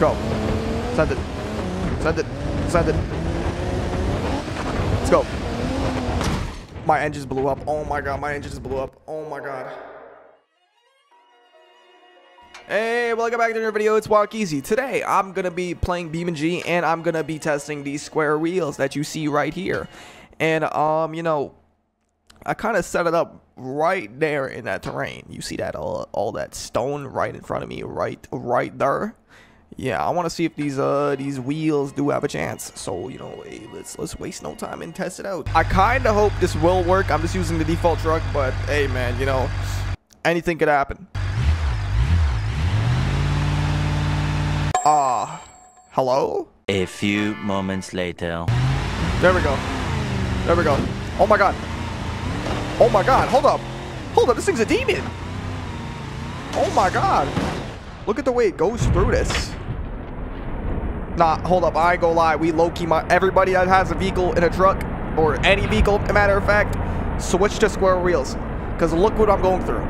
Let's go. Send it. Send it. Send it. Let's go. My engines blew up. Oh my god, my engines blew up. Oh my god. Hey, welcome back to another video. It's Wokeezy. Today, I'm going to be playing BeamNG, and I'm going to be testing these square wheels that you see right here. And, you know, I kind of set it up right there in that terrain. You see that all that stone right in front of me, right there. Yeah, I want to see if these wheels do have a chance. So, you know, hey, let's waste no time and test it out. I kind of hope this will work. I'm just using the default truck, but hey, man, you know, anything could happen. Hello? A few moments later. There we go. There we go. Oh my god. Oh my god, hold up. Hold up, this thing's a demon. Oh my god. Look at the way it goes through this. Nah, hold up, I ain't gonna lie. We low-key everybody that has a vehicle in a truck, or any vehicle, as a matter of fact, switch to square wheels. Because look what I'm going through.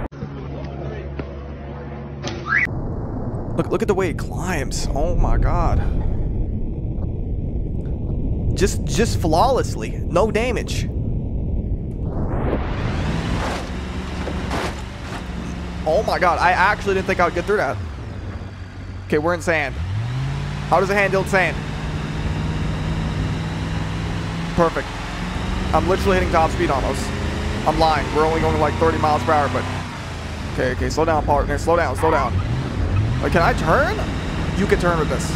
Look at the way it climbs. Oh my god. Just flawlessly. No damage. Oh my god, I actually didn't think I would get through that. Okay, we're in sand. How does a hand deal with sand? Perfect. I'm literally hitting top speed almost. I'm lying. We're only going like 30 miles per hour, but... Okay, slow down, partner. Slow down, slow down. Like, can I turn? You can turn with this.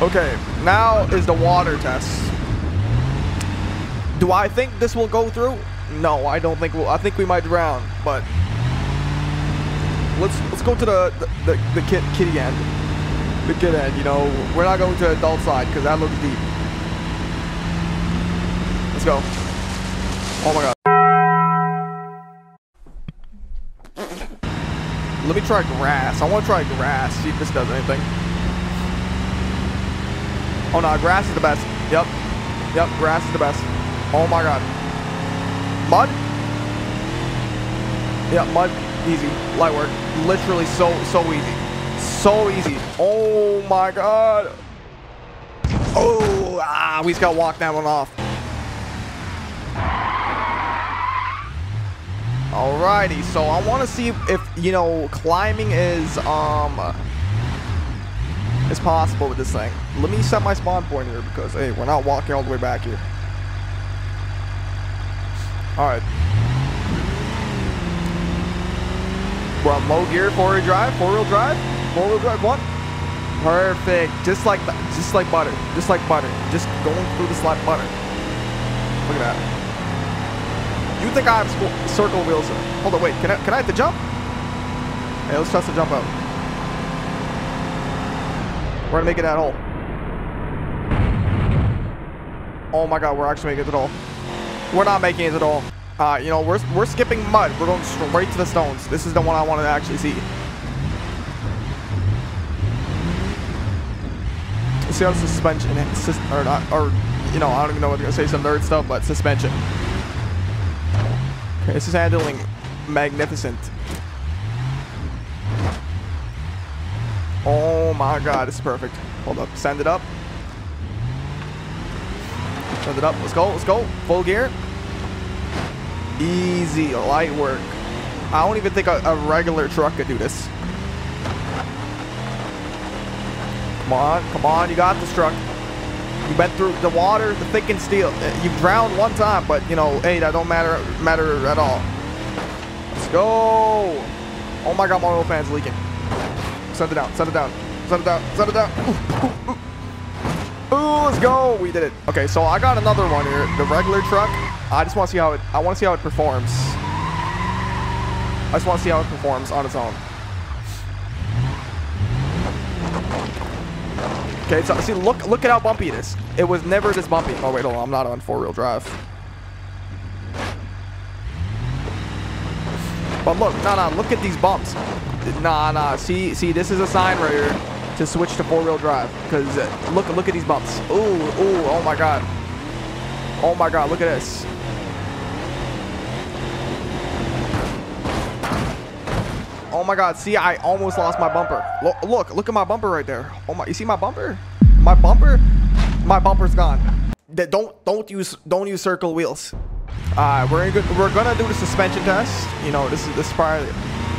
Okay, now is the water test. Do I think this will go through? No, I don't think we'll. I think we might drown, but let's go to the kitty end, the kid end. You know, we're not going to adult side because that looks deep. Let's go. Oh my god. Let me try grass. I want to try grass. See if this does anything. Oh no, grass is the best. Yep, yep, grass is the best. Oh my god. Mud? Yeah, mud. Easy. Light work. Literally so easy. So easy. Oh my god. Oh, we just got to walk that one off. Alrighty, so I want to see if, you know, climbing is possible with this thing. Let me set my spawn point here because, hey, we're not walking all the way back here. Alright. We're on low gear, four-wheel drive, one. Perfect. Just like butter. Just like butter. Just going through this like butter. Look at that. You think I have circle wheels? Hold on, wait, can I hit the jump? Hey, let's test the jump out. We're gonna make it that hole. Oh my god, we're actually making it at all. We're not making it at all. You know, we're skipping mud. We're going straight to the stones. This is the one I wanted to actually see. See how suspension is, or not, or, you know, I don't even know what they're gonna say, some nerd stuff, but suspension. Okay, this is handling magnificent. Oh my god, this is perfect. Hold up, send it up. Send it up. Let's go, full gear. Easy, light work. I don't even think a regular truck could do this. Come on, come on, you got this truck. You went through the water, the thick and steel. You've drowned one time, but you know, hey, that don't matter at all. Let's go. Oh my god, my oil fan's leaking. Send it down, send it down, send it down, send it down. Ooh, ooh, ooh. Ooh, let's go. We did it. Okay, so I got another one here. The regular truck. I just want to see how it. I want to see how it performs. I just want to see how it performs on its own. Okay, so see, look at how bumpy it is. It was never this bumpy. Oh wait, hold on. I'm not on four-wheel drive. But look, nah, look at these bumps. Nah. See, this is a sign right here to switch to four-wheel drive, because look at these bumps. Ooh, oh my god, oh my god, look at this. Oh my God. See, I almost lost my bumper. Look at my bumper right there. Oh my, you see my bumper? My bumper's gone. Don't use circle wheels. We're gonna do the suspension test. You know, this is probably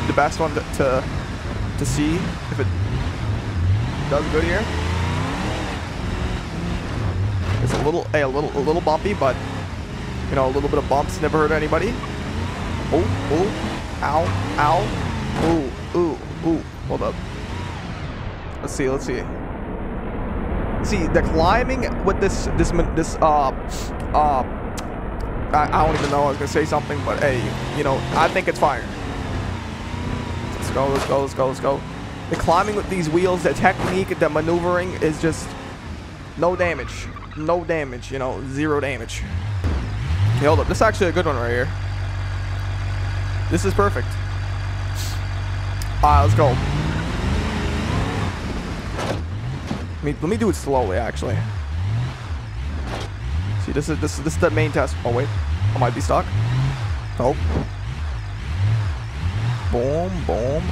the best one to see if it does good here. It's a little bumpy, but you know, a little bit of bumps never hurt anybody. Oh, ow, ow, ooh, ooh, ooh. Hold up. Let's see. See, the climbing with I don't even know, I was gonna say something, but hey, you know, I think it's fire. Let's go. The climbing with these wheels, the technique, the maneuvering is just no damage, you know, zero damage. Okay, hold up, this is actually a good one right here. This is perfect. Alright, let's go. Let me do it slowly, actually. See, this is the main test. Oh wait, I might be stuck. Oh. Boom, boom,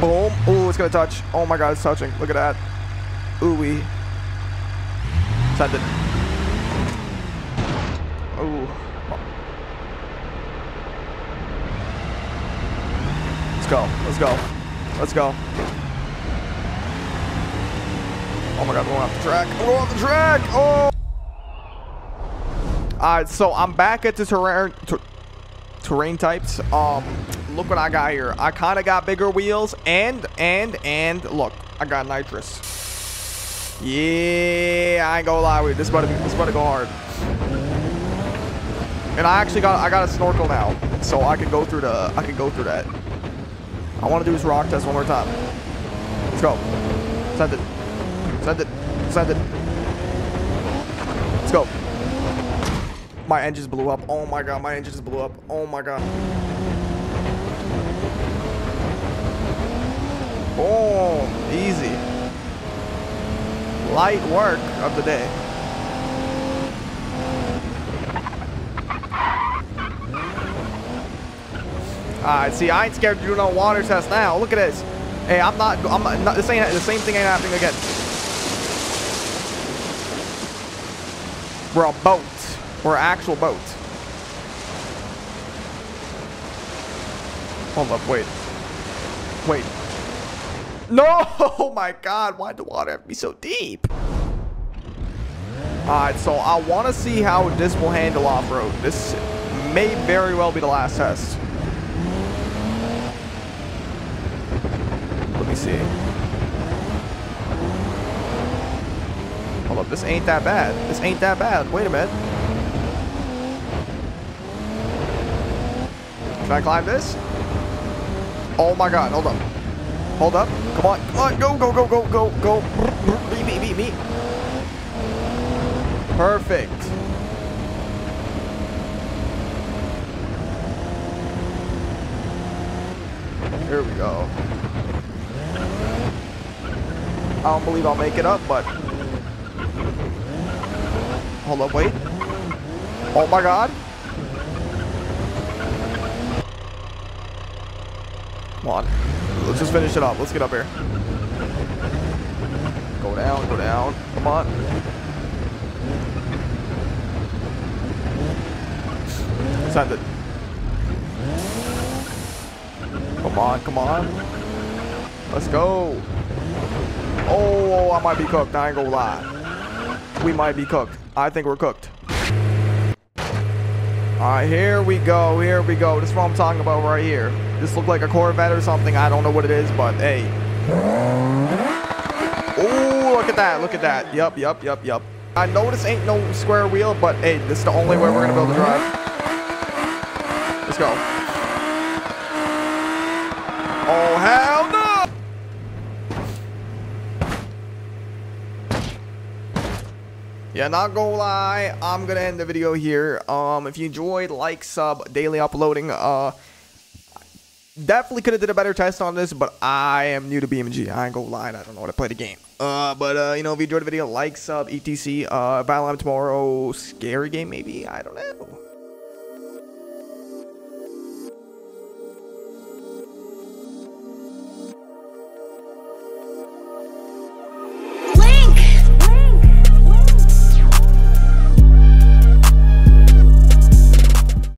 boom. Ooh, it's gonna touch. Oh my God, it's touching. Look at that. Ooh wee. Send it. Ooh. Let's go. Oh my God, we're going off the track. We're going off the track. Oh. All right, so I'm back at the terrain types. Look what I got here. I kind of got bigger wheels and look, I got nitrous. Yeah, I ain't gonna lie with you. This about to go hard. And I got a snorkel now, so I can go through that. I want to do this rock test one more time. Let's go. Send it. Send it. Let's go. My engines blew up. Oh my God, my engines blew up. Oh my God. Boom. Easy. Light work of the day. Alright, see, I ain't scared to do no water test now. Look at this. Hey, I'm not this ain't the same thing ain't happening again. We're a boat. We're an actual boat. Hold up, wait. No! Oh my God, why'd the water have to be so deep? Alright, so I want to see how this will handle off-road. This may very well be the last test. Let me see. Hold up, this ain't that bad. Wait a minute. Can I climb this? Oh my God, hold up. Come on, go. Beat me. Perfect. Here we go. I don't believe I'll make it up, but hold up, wait. Oh my God. Come on. Let's just finish it up. Let's get up here. Go down. Come on. Send it. Come on. Let's go. Oh, I might be cooked. I ain't gonna lie. We might be cooked. I think we're cooked. Alright, here we go. This is what I'm talking about right here. This looked like a Corvette or something. I don't know what it is, but hey. Oh, look at that. Yup. I know this ain't no square wheel, but hey, this is the only way we're gonna build the drive. Let's go. Oh, hell no! Yeah, not gonna lie, I'm gonna end the video here. If you enjoyed, like, sub, daily uploading. Definitely could have did a better test on this, but I am new to BeamNG. I ain't gonna lie, I don't know how to play the game. But you know, if you enjoyed the video, like, sub, etc. Battle Lab tomorrow, scary game maybe, I don't know.